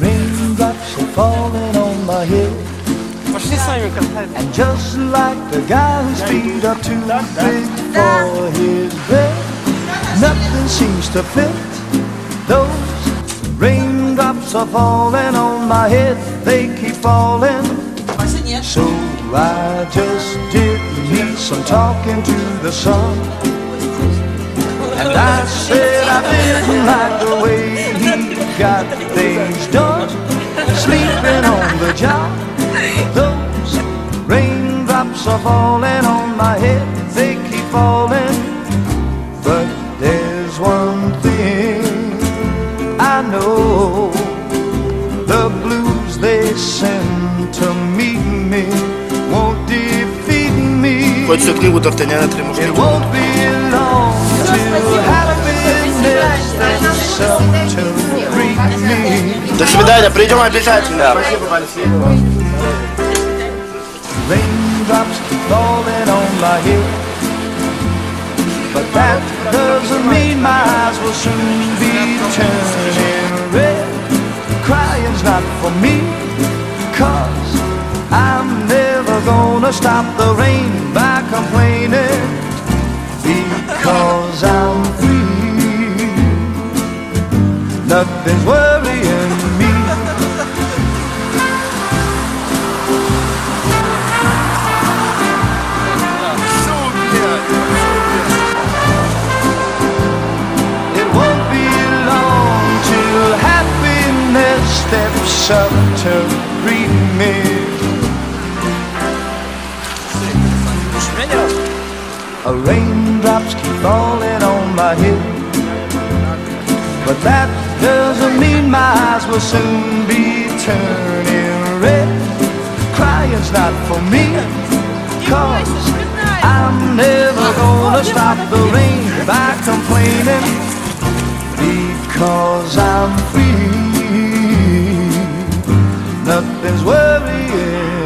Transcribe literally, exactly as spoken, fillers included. Raindrops are falling on my head, and just like the guy whose feet are too big for his bed, nothing seems to fit. Those raindrops are falling on my head, they keep falling. So I just did me some talking to the sun, and I said I didn't like the way he got things done, sleeping on the job. Those raindrops are falling on my head, they keep falling. But there's one thing I know, the blues they send to meet me won't defeat me. It won't be long till happiness that's up to greet me. До свидания, придем обязательно. Спасибо большое. Raindrops keep falling on my head, but that doesn't mean my eyes will soon be turning red. Crying's not for me, cause I'm never gonna stop the rain by complaining, because I'm free, nothing's worrying me. Steps up to greet me. A raindrops keep falling on my head, but that doesn't mean my eyes will soon be turning red. Crying's not for me, cause I'm never gonna stop the rain by complaining, because I'm free. Nothing's worrying.